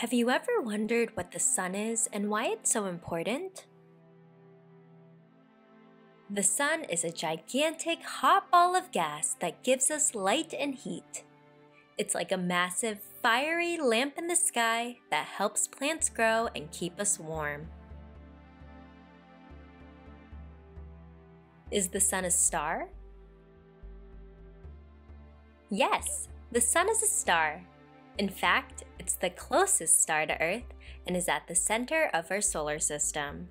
Have you ever wondered what the sun is and why it's so important? The sun is a gigantic hot ball of gas that gives us light and heat. It's like a massive, fiery lamp in the sky that helps plants grow and keep us warm. Is the sun a star? Yes, the sun is a star. In fact, it's the closest star to Earth and is at the center of our solar system.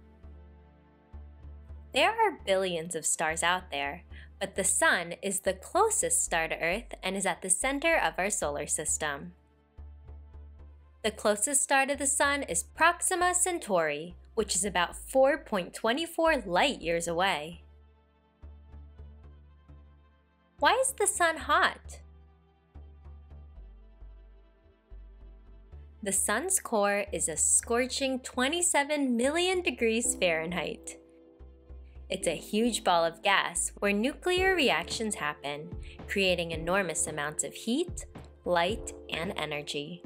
There are billions of stars out there, but the sun is the closest star to Earth and is at the center of our solar system. The closest star to the sun is Proxima Centauri, which is about 4.24 light-years away. Why is the sun hot? The sun's core is a scorching 27 million degrees Fahrenheit. It's a huge ball of gas where nuclear reactions happen, creating enormous amounts of heat, light, and energy.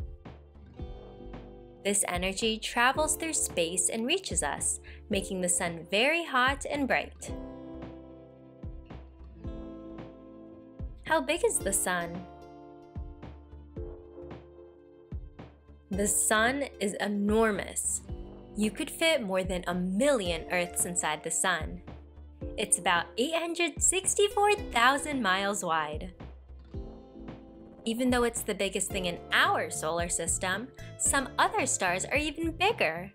This energy travels through space and reaches us, making the sun very hot and bright. How big is the sun? The sun is enormous. You could fit more than 1 million Earths inside the sun. It's about 864,000 miles wide. Even though it's the biggest thing in our solar system, some other stars are even bigger.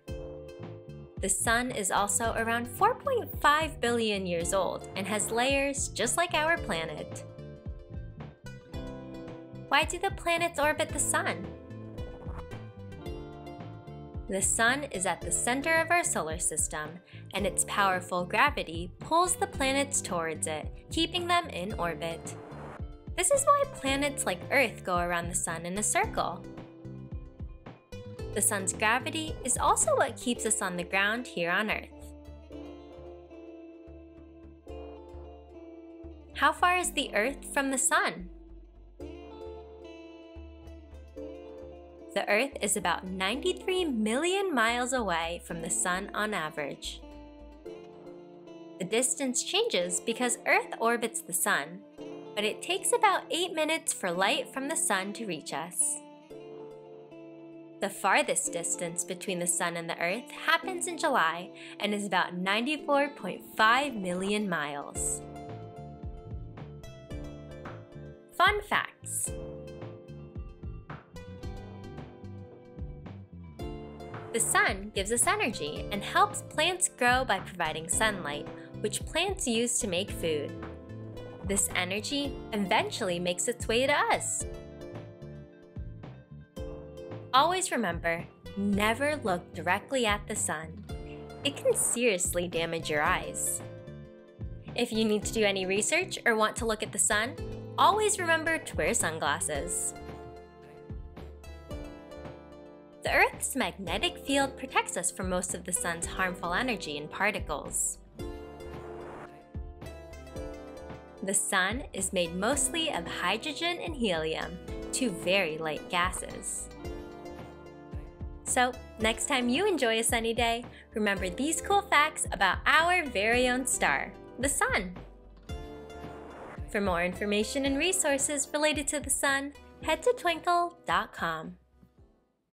The sun is also around 4.5 billion years old and has layers just like our planet. Why do the planets orbit the sun? The sun is at the center of our solar system, and its powerful gravity pulls the planets towards it, keeping them in orbit. This is why planets like Earth go around the sun in a circle. The sun's gravity is also what keeps us on the ground here on Earth. How far is the Earth from the sun? The Earth is about 93 million miles away from the sun on average. The distance changes because Earth orbits the sun, but it takes about 8 minutes for light from the sun to reach us. The farthest distance between the sun and the Earth happens in July and is about 94.5 million miles. Fun facts. The sun gives us energy and helps plants grow by providing sunlight, which plants use to make food. This energy eventually makes its way to us. Always remember, never look directly at the sun. It can seriously damage your eyes. If you need to do any research or want to look at the sun, always remember to wear sunglasses. The Earth's magnetic field protects us from most of the sun's harmful energy and particles. The sun is made mostly of hydrogen and helium, two very light gases. So, next time you enjoy a sunny day, remember these cool facts about our very own star, the sun. For more information and resources related to the sun, head to Twinkl.com.